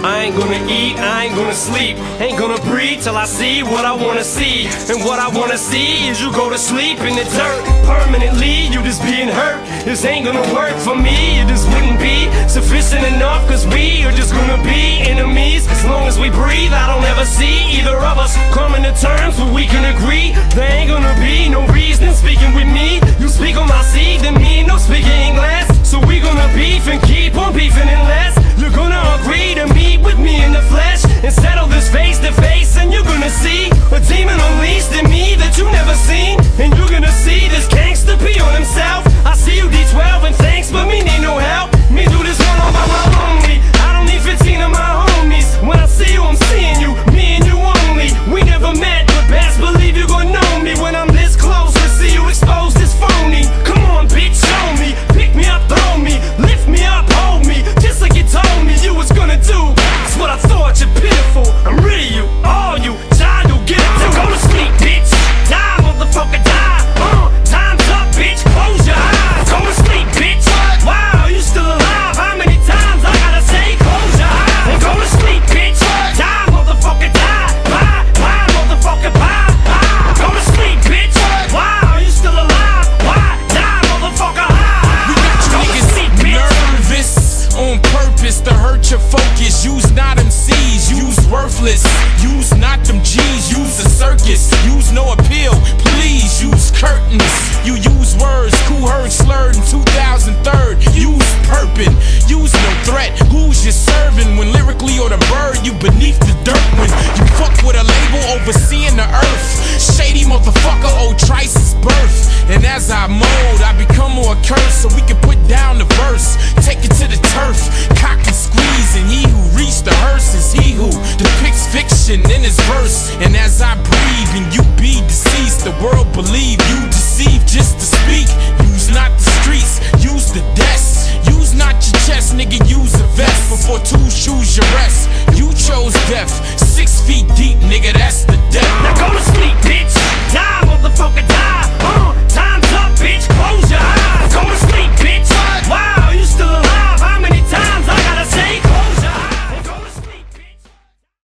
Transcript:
I ain't gonna eat, I ain't gonna sleep, ain't gonna breathe till I see what I wanna see. And what I wanna see is you go to sleep in the dirt permanently, you just being hurt. This ain't gonna work for me, it just wouldn't be sufficient enough, cause we are just gonna be enemies. As long as we breathe, I don't ever see either of us coming to terms where we can agree. There ain't gonna be no reason speaking with me. You speak on my seed, then me no speaking English. So we gonna beef and keep on beefing unless you're gonna agree to meet with me in the flesh and settle this face to face, and you're gonna see a demon unleashed in me that you never seen. And you're gonna see this gangster pee on himself. I see you D12 and thanks, but me need no help. Me do this one on my own only. I don't need 15 of my homies. When I see you, I'm seeing you, me and you only. We never met, but best believe you gon' know me when I'm this close to see you exposed as phony. Come on, bitch, show me, pick me up, throw me, lift me up, hold me, just like you told me you was gonna do. That's what I thought, you're pitiful. I'm rid of you, all you, child, you get it. Now go to sleep, bitch. Die, motherfucker, die. Time's up, bitch. Close your eyes. Go to sleep, bitch. Wow, you still alive? How many times I gotta say close your eyes? Then go to sleep, bitch. Die, motherfucker, die. Bye, motherfucker, bye, bye. Go to sleep, bitch. Wow, you still alive? Why? Die, motherfucker, high. You got your niggas nervous on purpose to hurt your focus. Use not them C's, use worthless. Use not them G's, use a circus. Use no appeal, please use curtains. You use words, who heard slurred in 2003. Use purping, use no threat. Who's you serving when lyrically or the bird you beneath the dirt? When you fuck with a label overseeing the earth. Shady motherfucker, old Trice's birth. And as I mold, I become more cursed so we can put down the verse. Take it to the turf, cock and squeeze. And he who reached the hearse is he who depicts fiction in his verse. And